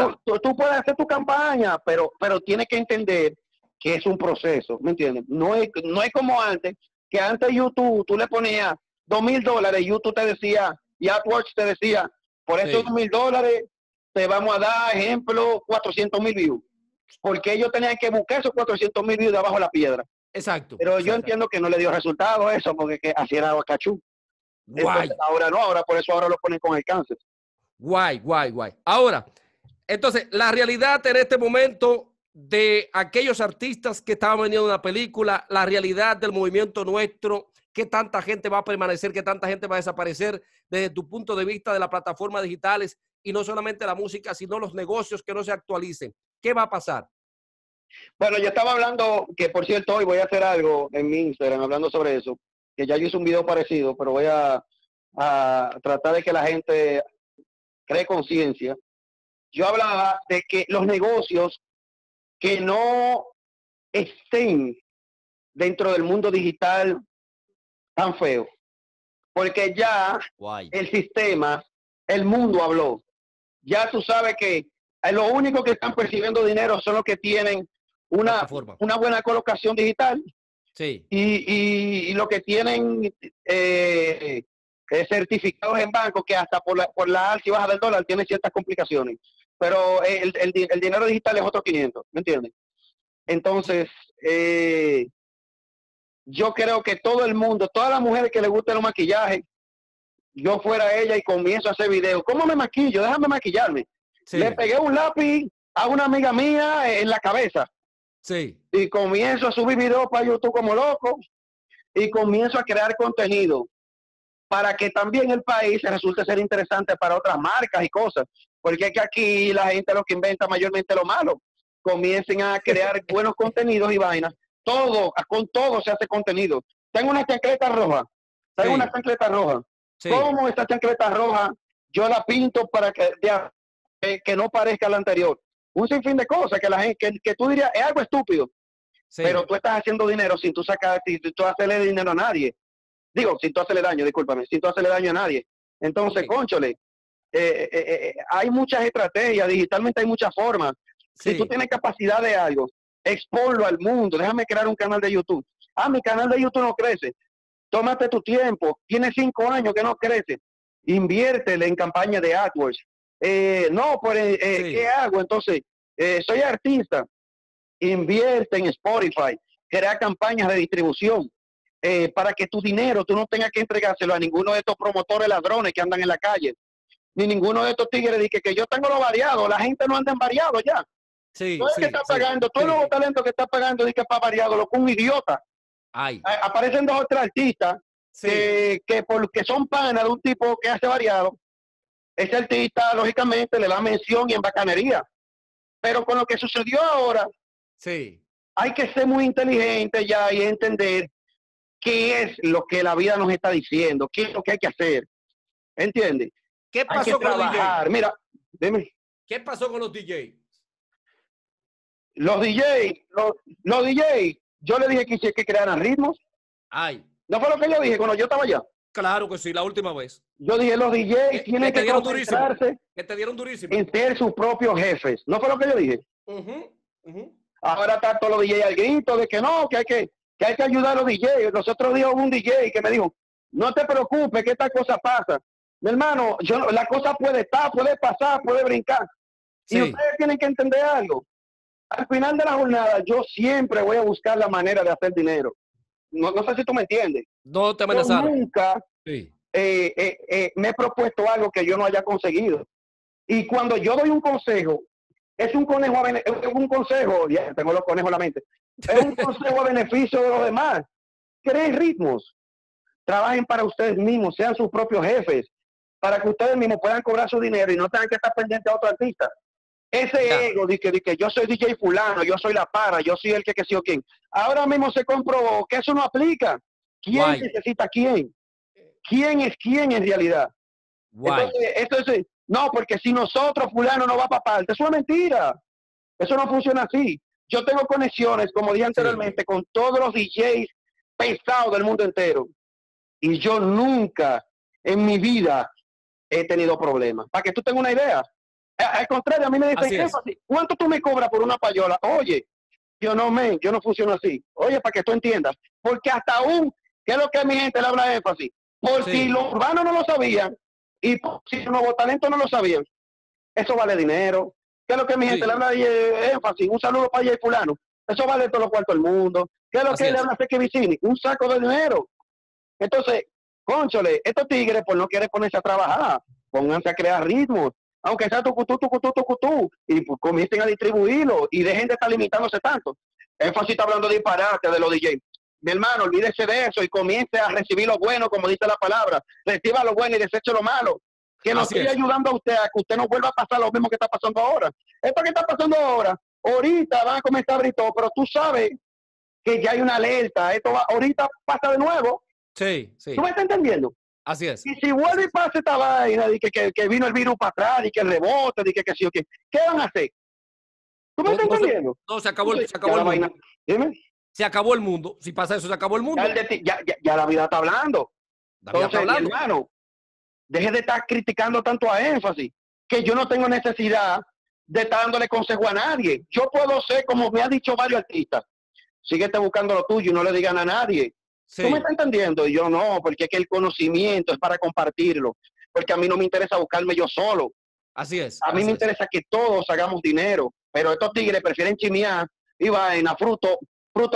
tú puedes hacer tu campaña, pero tienes que entender que es un proceso, ¿me entiendes? No es como antes, que antes YouTube, tú le ponías $2000, YouTube te decía, y AdWords te decía, por esos $2000 te vamos a dar, ejemplo, 400,000 views. Porque ellos tenían que buscar esos 400,000 views de abajo de la piedra. Exacto. Pero yo entiendo que no le dio resultado eso, porque que así era Bacachú. Guay. Entonces, ahora no, ahora por eso ahora lo ponen con alcance. Guay. Ahora, entonces, la realidad en este momento de aquellos artistas que estaban vendiendo una película, la realidad del movimiento nuestro, ¿qué tanta gente va a permanecer? ¿Qué tanta gente va a desaparecer desde tu punto de vista de las plataformas digitales? Y no solamente la música, sino los negocios que no se actualicen. ¿Qué va a pasar? Bueno, yo estaba hablando, que por cierto, hoy voy a hacer algo en mi Instagram hablando sobre eso, que ya yo hice un video parecido, pero voy a tratar de que la gente cree conciencia. Yo hablaba de que los negocios que no estén dentro del mundo digital tan feo, Porque ya el sistema, el mundo habló. Ya tú sabes que lo único que están percibiendo dinero son los que tienen una buena colocación digital. Sí. Y los que tienen certificados en bancos, que hasta por la alza y baja del dólar tiene ciertas complicaciones. Pero el dinero digital es otro 500, ¿me entiendes? Entonces, yo creo que todo el mundo, todas las mujeres que les gusten los maquillajes, yo fuera ella y comienzo a hacer videos. ¿Cómo me maquillo? Déjame maquillarme. Sí. Le pegué un lápiz a una amiga mía en la cabeza. Sí. Y comienzo a subir videos para YouTube como loco. Y comienzo a crear contenido para que también el país resulte ser interesante para otras marcas y cosas. Porque es que aquí la gente lo que inventa mayormente lo malo. Comiencen a crear buenos contenidos y vainas. Todo, con todo se hace contenido. Tengo una chancleta roja. Tengo una chancleta roja. Sí. ¿Cómo esta chancleta roja yo la pinto para que no parezca la anterior? Un sinfín de cosas que la gente, que tú dirías, es algo estúpido. Sí. Pero tú estás haciendo dinero sin tú sacar, sin tú hacerle dinero a nadie. Digo, sin tú hacerle daño, discúlpame, sin tú hacerle daño a nadie. Entonces, cónchole, hay muchas estrategias, digitalmente hay muchas formas. Sí. Si tú tienes capacidad de algo, exponlo al mundo. Déjame crear un canal de YouTube. Ah, mi canal de YouTube no crece. Tómate tu tiempo. Tienes 5 años que no crece. Inviértele en campaña de AdWords. ¿Qué hago? Entonces, soy artista. Invierte en Spotify. Crea campañas de distribución para que tu dinero, tú no tengas que entregárselo a ninguno de estos promotores ladrones que andan en la calle. Ni ninguno de estos tigres dice que yo tengo lo variado. La gente no anda en variado ya. Sí, todo el que está pagando, todo el nuevo talento que está pagando, dice que está variado, lo que un idiota. Ay. Aparecen 2 o 3 artistas que porque son panas de un tipo que hace variado, ese artista lógicamente le da mención y en bacanería. Pero con lo que sucedió ahora, hay que ser muy inteligente ya y entender qué es lo que la vida nos está diciendo, qué es lo que hay que hacer. ¿Entiendes? ¿Qué pasó con trabajar? Los DJs? Mira, dime. ¿Qué pasó con los DJs? Los DJs, yo le dije que crearan ritmos. Ay. ¿No fue lo que yo dije cuando yo estaba allá? Claro que sí, la última vez. Yo dije, los DJs tienen que concentrarse que te dieron durísimo. En ser sus propios jefes. ¿No fue lo que yo dije? Ahora están todos los DJs al grito de que no, que hay que ayudar a los DJs. Los otros días hubo un DJ que me dijo, no te preocupes que esta cosa pasa. Mi hermano, la cosa puede estar, puede pasar, puede brincar. Sí. Y ustedes tienen que entender algo. Al final de la jornada, yo siempre voy a buscar la manera de hacer dinero. No sé si tú me entiendes. No te amenazaron. Yo nunca me he propuesto algo que yo no haya conseguido. Y cuando yo doy un consejo, es un consejo a beneficio de los demás. Creen ritmos. Trabajen para ustedes mismos, sean sus propios jefes, para que ustedes mismos puedan cobrar su dinero y no tengan que estar pendientes a otro artista. Ese ego de que yo soy DJ fulano, yo soy la para, yo soy el que soy quien. Ahora mismo se comprobó que eso no aplica. ¿Quién necesita a quién? ¿Quién es quién en realidad? Entonces, no, porque si nosotros fulano no va para parte, eso es mentira. Eso no funciona así. Yo tengo conexiones, como dije anteriormente, con todos los DJs pesados del mundo entero. Y yo nunca en mi vida he tenido problemas. Para que tú tengas una idea. Al contrario, a mí me dicen, ¿cuánto tú me cobras por una payola? Oye, yo no funciono así. Oye, para que tú entiendas. Porque hasta ¿qué es lo que mi gente le habla de énfasis? Por si los urbanos no lo sabían y por si los nuevos talentos no lo sabían. Eso vale dinero. ¿Qué es lo que mi gente le habla de énfasis? Un saludo para allá y fulano. Eso vale todo lo cuarto del mundo. ¿Qué es lo que le habla a Seque Vicini? Un saco de dinero. Entonces, cónchole, estos tigres por no quieren ponerse a trabajar. Pónganse a crear ritmos. Aunque sea tu, y pues comiencen a distribuirlo y dejen de estar limitándose tanto. Énfasis está hablando de disparate de los DJs. Mi hermano, olvídese de eso y comience a recibir lo bueno, como dice la palabra. Reciba lo bueno y deseche lo malo. Que nos siga ayudando a usted a que usted no vuelva a pasar lo mismo que está pasando ahora. Esto que está pasando ahora, ahorita van a comenzar a gritar, pero tú sabes que ya hay una alerta. Esto ahorita pasa de nuevo. Sí. ¿Tú me estás entendiendo? Así es. Y si vuelve y pasa esta vaina, y que vino el virus para atrás, y que el rebote, y que ¿qué van a hacer? ¿Tú me estás entendiendo? No, se acabó el mundo. Dime. Se acabó el mundo. Si pasa eso, se acabó el mundo. Ya la vida está hablando. Entonces, hermano, deje de estar criticando tanto a Énfasis, que yo no tengo necesidad de estar dándole consejo a nadie. Yo puedo ser, como me ha dicho varios artistas, síguete buscando lo tuyo y no le digan a nadie. Sí. ¿Tú me estás entendiendo? Y yo no, porque es que el conocimiento es para compartirlo. Porque a mí no me interesa buscarme yo solo. Así es. A mí me interesa que todos hagamos dinero. Pero estos tigres prefieren chimear y vaina, fruto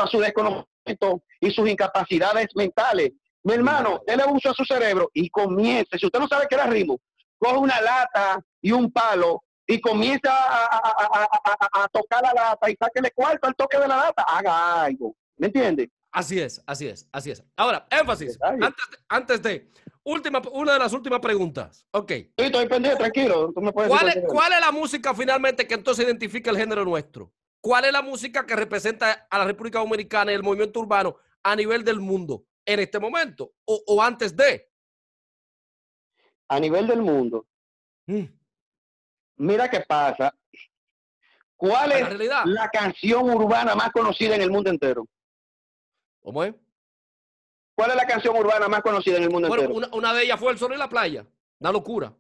a su desconocimiento y sus incapacidades mentales. Mi hermano, él abusa su cerebro y comienza. Si usted no sabe qué era ritmo, coge una lata y un palo y comienza a tocar la lata y sáquele cuarto al toque de la lata. Haga algo. ¿Me entiende? Así es, así es, así es. Ahora, Énfasis, una de las últimas preguntas. Ok. Sí, estoy pendiente, tranquilo. Tú me puedes decir ¿cuál es la música finalmente que entonces identifica el género nuestro? ¿Cuál es la música que representa a la República Dominicana y el movimiento urbano a nivel del mundo en este momento? ¿O antes de? A nivel del mundo. Mira qué pasa. ¿Cuál es la canción urbana más conocida en el mundo entero? ¿Cómo es? ¿Cuál es la canción urbana más conocida en el mundo entero? Bueno, una de ellas fue El Sol en la Playa. Una locura.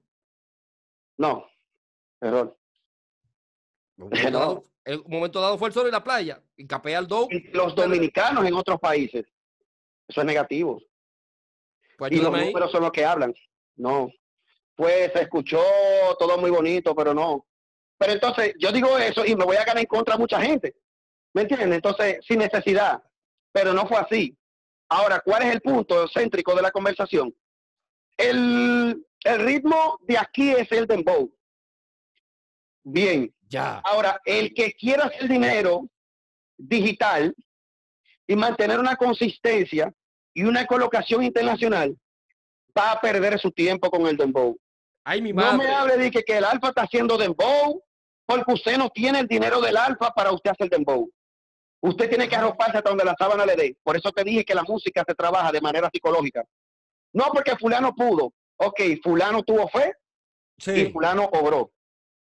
No. Error. No. El momento dado fue El Sol en la Playa. Y capea el do. Los dominicanos en otros países. Eso es negativo. Pues y los números son los que hablan. No. Pues se escuchó todo muy bonito, pero no. Pero entonces, yo digo eso y me voy a ganar en contra a mucha gente. ¿Me entienden? Entonces, sin necesidad. Pero no fue así. Ahora, ¿cuál es el punto céntrico de la conversación? El ritmo de aquí es el dembow. Bien. Ya. Ahora, el que quiera hacer dinero digital y mantener una consistencia y una colocación internacional va a perder su tiempo con el dembow. Ay, mi madre. No me hable de que el alfa está haciendo dembow porque usted no tiene el dinero del alfa para usted hacer dembow. Usted tiene que arroparse hasta donde la sábana le dé. Por eso te dije que la música se trabaja de manera psicológica. No porque fulano pudo. Ok, fulano tuvo fe y fulano obró.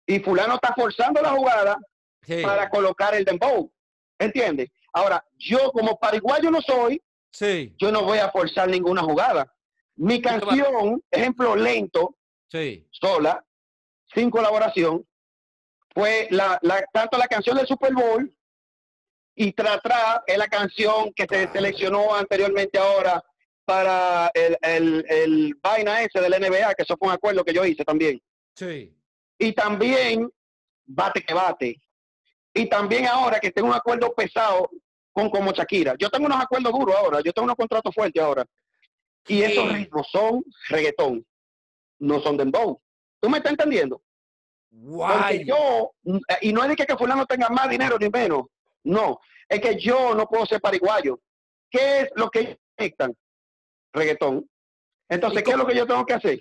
Y fulano está forzando la jugada para colocar el dembow. ¿Entiendes? Ahora, yo como pariguayo no soy, yo no voy a forzar ninguna jugada. Mi canción, ejemplo lento, sola, sin colaboración, fue tanto la canción del Super Bowl y Tra-Tra es la canción que se seleccionó anteriormente ahora para el vaina ese del NBA, que eso fue un acuerdo que yo hice también. Sí. Y también Bate que Bate. Y también ahora que tengo un acuerdo pesado como Shakira. Yo tengo unos acuerdos duros ahora, yo tengo unos contratos fuertes ahora. Y esos ritmos son reggaetón, no son dembow. ¿Tú me estás entendiendo? Guay. Porque yo, y no es de que fulano tenga más dinero ni menos. No, es que yo no puedo ser pariguayo. ¿Qué es lo que conectan? Reggaetón. Entonces, ¿qué es lo que yo tengo que hacer?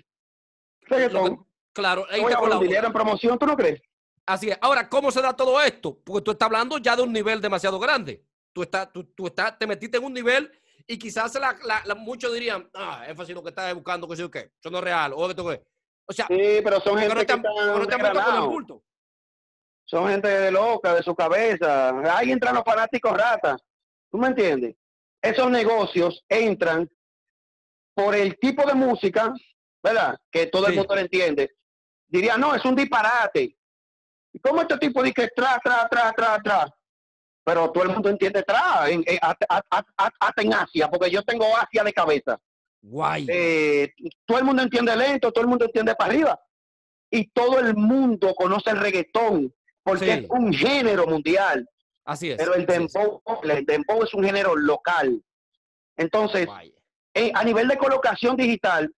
Reggaetón. Claro. Voy a poner dinero en promoción, ¿tú no crees? Así es. Ahora, ¿cómo se da todo esto? Porque tú estás hablando ya de un nivel demasiado grande. Te metiste en un nivel y quizás muchos dirían, es fácil lo que estás buscando, que sé yo qué. Eso no es real. O sea, sí, pero son gente que no te han metido con el bulto. Son gente de loca, de su cabeza. Ahí entran los fanáticos ratas. ¿Tú me entiendes? Esos negocios entran por el tipo de música, ¿verdad? Que todo el mundo lo entiende. Diría, no, es un disparate. ¿Y cómo este tipo dice tra, tra, tra? Pero todo el mundo entiende tra, hasta en Asia, porque yo tengo Asia de cabeza. Guay. Todo el mundo entiende lento, todo el mundo entiende para arriba. Y todo el mundo conoce el reggaetón. Porque es un género mundial. Así es. Pero el dembow es un género local. Entonces, a nivel de colocación digital,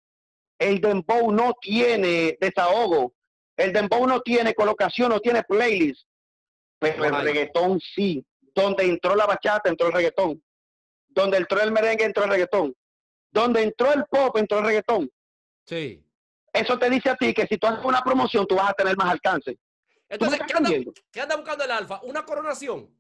el dembow no tiene desahogo. El dembow no tiene colocación, no tiene playlist. Pero el reggaetón sí. Donde entró la bachata, entró el reggaetón. Donde entró el merengue, entró el reggaetón. Donde entró el pop, entró el reggaetón. Sí. Eso te dice a ti que si tú haces una promoción, tú vas a tener más alcance. Entonces, ¿qué anda buscando el alfa? ¿Una coronación?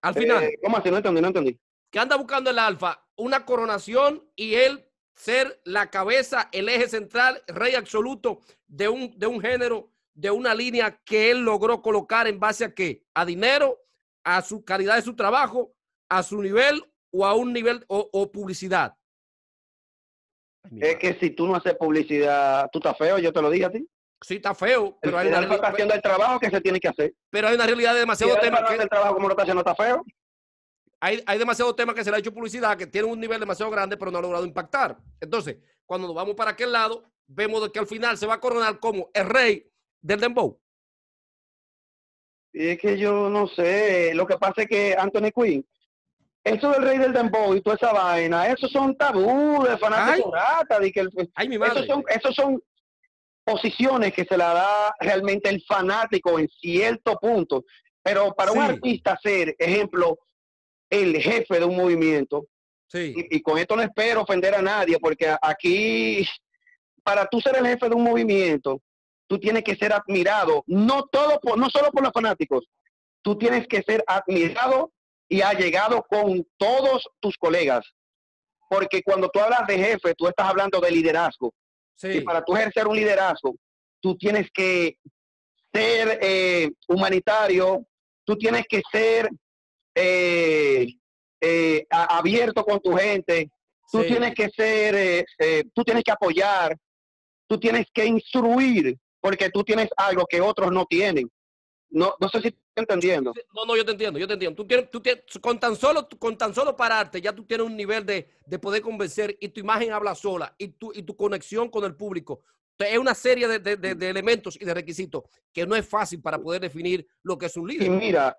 Al final. ¿Cómo así? No entendí. ¿Qué anda buscando el alfa? Una coronación y él ser la cabeza, el eje central, rey absoluto de un género, de una línea que él logró colocar en base a qué? ¿A dinero? ¿A su calidad de su trabajo? ¿A su nivel? ¿O a un nivel o publicidad? Es que si tú no haces publicidad, tú estás feo, yo te lo dije a ti. Sí, está feo, pero hay una realidad. Está haciendo el trabajo que se tiene que hacer. Pero hay una realidad de demasiados temas. Que... el trabajo como lo está haciendo está feo. Hay demasiados temas que se le ha hecho publicidad, que tienen un nivel demasiado grande, pero no ha logrado impactar. Entonces, cuando nos vamos para aquel lado, vemos que al final se va a coronar como el rey del dembow. Y es que yo no sé, lo que pasa es que Anthony Quinn, eso del rey del dembow y toda esa vaina, esos son tabúes de fanáticos ratas. Esos son posiciones que se la da realmente el fanático en cierto punto. Pero para un artista ser, ejemplo, el jefe de un movimiento, y con esto no espero ofender a nadie, porque aquí, para tú ser el jefe de un movimiento, tú tienes que ser admirado, no solo por los fanáticos, tú tienes que ser admirado y allegado con todos tus colegas. Porque cuando tú hablas de jefe, tú estás hablando de liderazgo. Sí. Y para tú ejercer un liderazgo, tú tienes que ser humanitario, tú tienes que ser abierto con tu gente, tú tienes que ser, tú tienes que apoyar, tú tienes que instruir, porque tú tienes algo que otros no tienen. No sé si te estoy entendiendo. No, yo te entiendo. Tú tienes, con tan solo pararte, ya tú tienes un nivel de poder convencer, y tu imagen habla sola, y tu conexión con el público. Es una serie de elementos y de requisitos que no es fácil para poder definir lo que es un líder. Y mira,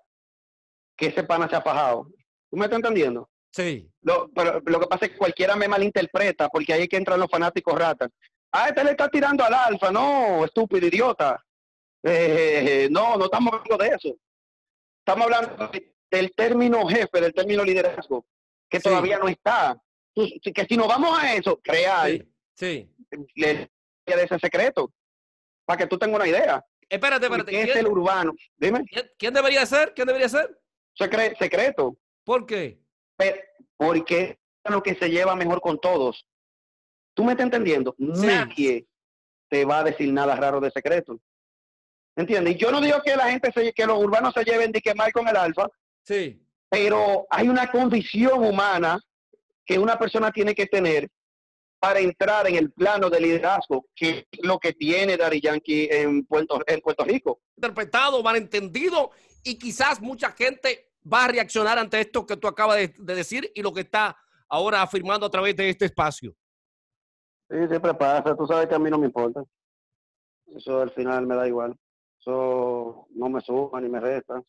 que ese pana se ha fajado. ¿Tú me estás entendiendo? Sí. Pero lo que pasa es que cualquiera me malinterpreta, porque ahí es que entran los fanáticos ratas. Ah, este le está tirando al alfa, no, estúpido, idiota. No estamos hablando de eso. Estamos hablando del término jefe, del término liderazgo, que todavía no está. Que si nos vamos a eso, real, de ese secreto, para que tú tengas una idea. Espérate. ¿Quién es el urbano? Dime. ¿Quién debería ser? Secreto. ¿Por qué? Porque es lo que se lleva mejor con todos. ¿Tú me estás entendiendo? Sí. Nadie te va a decir nada raro de secreto. ¿Entiendes? Yo no digo que la gente, que los urbanos se lleven de que mal con el alfa, pero hay una condición humana que una persona tiene que tener para entrar en el plano de liderazgo, que es lo que tiene Daddy Yankee en Puerto Rico. Interpretado, malentendido, y quizás mucha gente va a reaccionar ante esto que tú acabas de decir y lo que está ahora afirmando a través de este espacio. Sí, siempre pasa. Tú sabes que a mí no me importa. Eso al final me da igual. Eso no me suma ni me resta.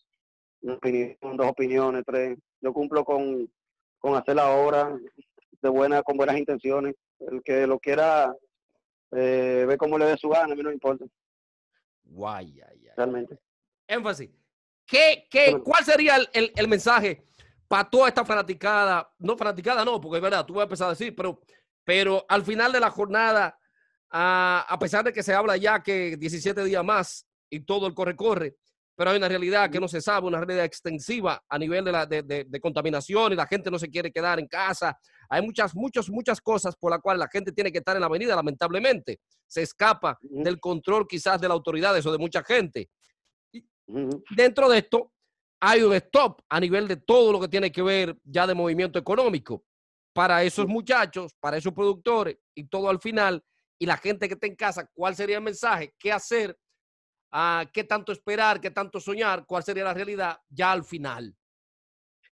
Dos opiniones, tres. Yo cumplo con hacer la obra con buenas intenciones. El que lo quiera ve cómo le dé su gana, a mí no me importa. Guay, ay. Realmente. Énfasis. ¿Cuál sería el mensaje para toda esta fanaticada? No, fanaticada no, porque es verdad, tú vas a empezar a decir, pero al final de la jornada, a pesar de que se habla ya que 17 días más y todo el corre-corre, pero hay una realidad que no se sabe, una realidad extensiva a nivel de contaminación, y la gente no se quiere quedar en casa. Hay muchas cosas por las cuales la gente tiene que estar en la avenida, lamentablemente. Se escapa del control quizás de las autoridades o de mucha gente. Dentro de esto hay un stop a nivel de todo lo que tiene que ver ya de movimiento económico para esos muchachos, para esos productores y todo al final, y la gente que está en casa. ¿Cuál sería el mensaje? ¿Qué hacer? ¿Qué tanto esperar? ¿Qué tanto soñar? ¿Cuál sería la realidad ya al final?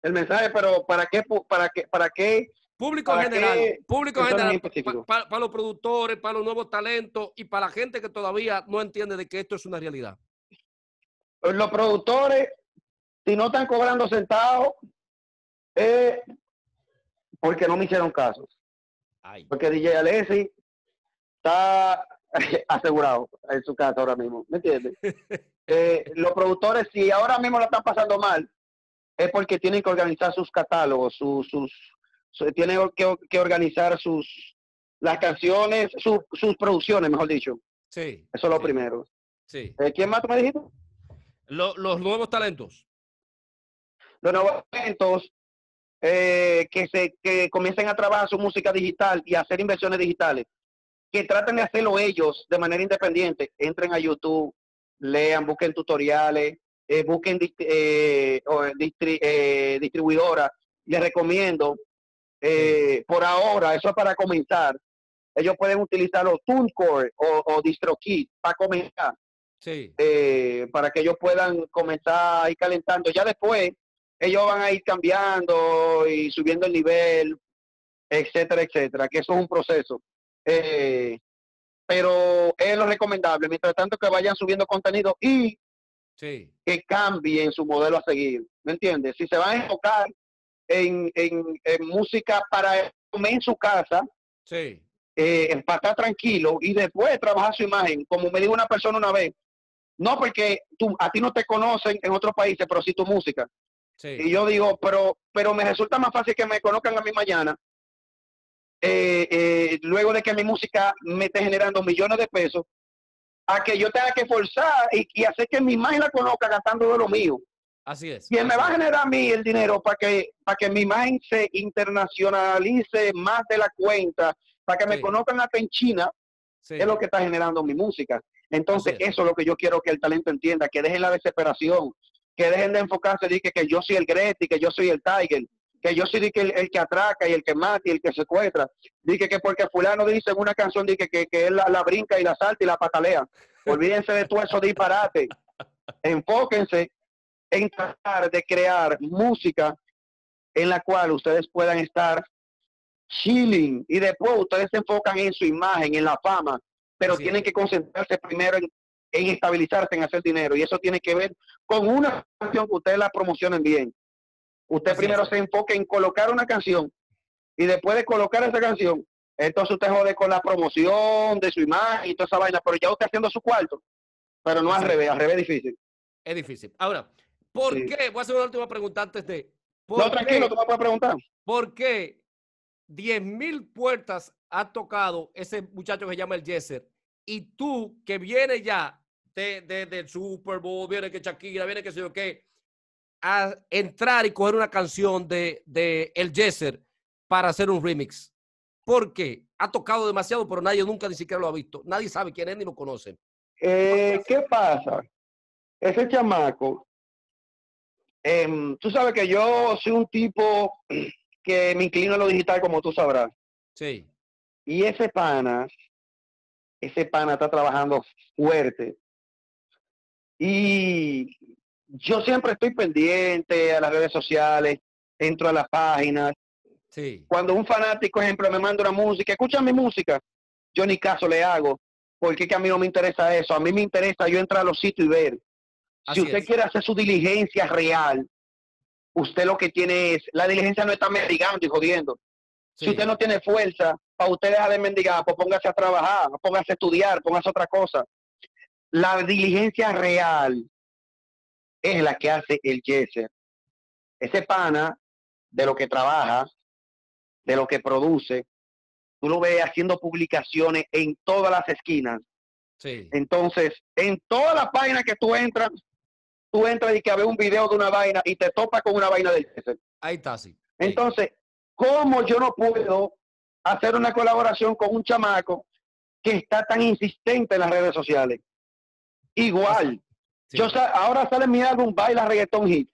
El mensaje, pero ¿para qué? Público general, para los productores, para los nuevos talentos y para la gente que todavía no entiende de que esto es una realidad. Los productores, si no están cobrando centavos, porque no me hicieron caso. Ay. Porque DJ Alessi está asegurado en su casa ahora mismo, ¿me entiendes? Los productores, si ahora mismo la están pasando mal, es porque tienen que organizar sus catálogos, tienen que organizar las canciones, sus producciones, mejor dicho. Sí. Eso es lo primero. Sí. ¿Quién más tú me dijiste? Los nuevos talentos. Los nuevos talentos que comiencen a trabajar su música digital y hacer inversiones digitales. Que traten de hacerlo ellos de manera independiente. Entren a YouTube, lean, busquen tutoriales, busquen distribuidoras. Les recomiendo, por ahora, eso es para comenzar. ellos pueden utilizar o TuneCore o DistroKid para comenzar. Sí. Para que ellos puedan comenzar a ir calentando. Ya después, ellos van a ir cambiando y subiendo el nivel, etcétera, etcétera. Que eso es un proceso. Pero es lo recomendable. Mientras tanto, que vayan subiendo contenido y sí, que cambien su modelo a seguir. ¿Me entiendes? Si se van a enfocar en música para comer en su casa, sí, para estar tranquilo y después trabajar su imagen. Como me dijo una persona una vez, no, porque a ti no te conocen en otros países, pero sí tu música. Sí. Y yo digo, pero me resulta más fácil que me conozcan a mí mañana, luego de que mi música me esté generando millones de pesos, a que yo tenga que forzar y hacer que mi imagen la conozca gastando de lo mío. Así es. Quien me va a generar a mí el dinero para que mi imagen se internacionalice más de la cuenta, para que me sí, conozcan hasta en China, sí, es lo que está generando mi música. Entonces, eso es lo que yo quiero que el talento entienda, que dejen la desesperación, que dejen de enfocarse, que yo soy el Gretti, que yo soy el Tiger, que yo soy el que atraca y el que mata y el que secuestra. Dije que porque fulano dice en una canción que él la brinca y la salta y la patalea. Olvídense de todo eso disparate. Enfóquense en tratar de crear música en la cual ustedes puedan estar chilling y después ustedes se enfocan en su imagen, en la fama, pero sí, tienen que concentrarse primero en estabilizarse, en hacer dinero, y eso tiene que ver con una canción que ustedes la promocionen bien. Usted primero se enfoque en colocar una canción y después de colocar esa canción, entonces usted jode con la promoción de su imagen y toda esa vaina, pero ya usted haciendo su cuarto, pero no al revés es difícil. Es difícil. Ahora, ¿por qué? Voy a hacer una última pregunta antes de... No, tranquilo, tú me puedes preguntar. ¿Por qué 10,000 puertas ha tocado ese muchacho que se llama el Yeser y tú que viene ya del Super Bowl, viene que Shakira, viene que sé yo qué, a entrar y coger una canción de el Yeser para hacer un remix? Porque ha tocado demasiado, pero nadie nunca ni siquiera lo ha visto. Nadie sabe quién es ni lo conoce. ¿Qué pasa? Ese chamaco, tú sabes que yo soy un tipo que me inclino a lo digital, como tú sabrás. Sí. Y ese pana está trabajando fuerte. Y yo siempre estoy pendiente a las redes sociales, entro a las páginas. Sí. Cuando un fanático, por ejemplo, me manda una música, escucha mi música, yo ni caso le hago, porque que a mí no me interesa eso. A mí me interesa yo entrar a los sitios y ver. Si usted quiere hacer su diligencia real, usted lo que tiene es... La diligencia no está mendigando y jodiendo. Sí. Si usted no tiene fuerza, para usted dejar de mendigar, pues póngase a trabajar, póngase a estudiar, póngase a otra cosa. La diligencia real es la que hace el Yeser. Ese pana, de lo que trabaja, de lo que produce, tú lo ves haciendo publicaciones en todas las esquinas. Sí. Entonces, en todas las páginas que tú entras y que ves un video de una vaina y te topas con una vaina del Yeser. Ahí está, sí. Entonces, ¿cómo yo no puedo hacer una colaboración con un chamaco que está tan insistente en las redes sociales? Igual. Sí. Ahora sale mi álbum Baila Reggaeton Hits,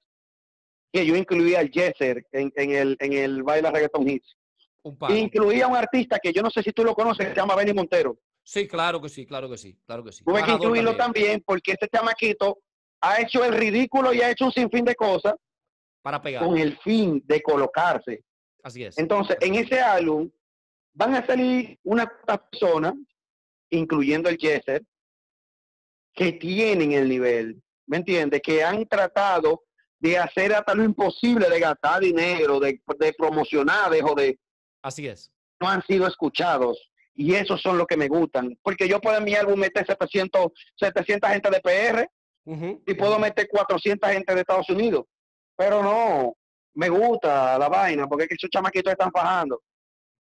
que yo incluía al Yeser en el Baila Reggaeton Hits. Incluía a un artista que yo no sé si tú lo conoces, que se llama Benny Montero. Sí, claro que sí, claro que sí, claro que sí. Tuve que incluirlo también porque este chamaquito ha hecho el ridículo y ha hecho un sinfín de cosas para pegar, con el fin de colocarse. Así es. Entonces, así en ese álbum van a salir unas personas, incluyendo el Yeser, que tienen el nivel, ¿me entiendes? Que han tratado de hacer hasta lo imposible, de gastar dinero, de promocionar, de joder. Así es. No han sido escuchados. Y esos son los que me gustan. Porque yo puedo en mi álbum meter 700 gente de PR, y puedo meter 400 gente de Estados Unidos. Pero no, me gusta la vaina, porque es que esos chamaquitos están fajando.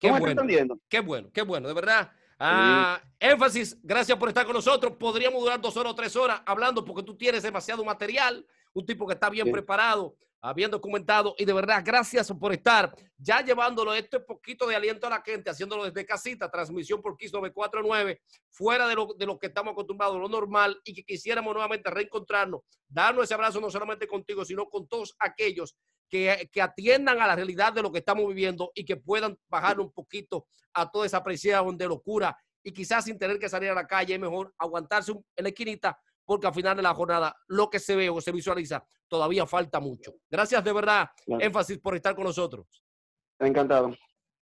Qué bueno, estás entendiendo? Qué bueno, de verdad. Ah, sí. Énfasis, gracias por estar con nosotros. Podríamos durar 2 horas o 3 horas hablando porque tú tienes demasiado material, un tipo que está bien preparado, bien documentado, y de verdad, gracias por estar ya llevándolo este poquito de aliento a la gente, haciéndolo desde casita, transmisión por Kiss 949, fuera de lo que estamos acostumbrados, lo normal, y que quisiéramos nuevamente reencontrarnos, darnos ese abrazo no solamente contigo, sino con todos aquellos que atiendan a la realidad de lo que estamos viviendo y que puedan bajar un poquito a toda esa presión de locura, y quizás sin tener que salir a la calle, es mejor aguantarse en la esquinita, porque al final de la jornada lo que se ve o se visualiza todavía falta mucho. Gracias de verdad, Énfasis, por estar con nosotros. Encantado.